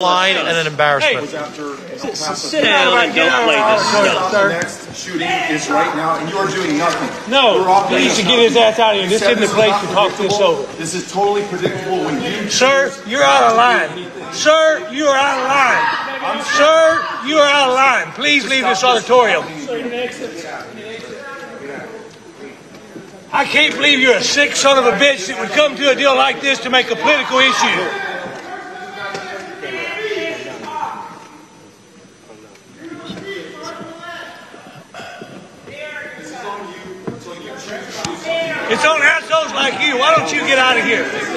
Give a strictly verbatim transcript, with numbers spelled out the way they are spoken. Line and an embarrassment. Hey, after an sit down and don't play this. The next shooting is right now, and you are doing nothing. No, he needs to get his ass out of here. This isn't the place to talk this over. This is totally predictable when you. Sir, you're out of line. Sir, you are out of line. Sir, you are out of line. Please leave this auditorium. I can't believe you're a sick son of a bitch that would come to a deal like this to make a political issue. It's on assholes like you. Why don't you get out of here?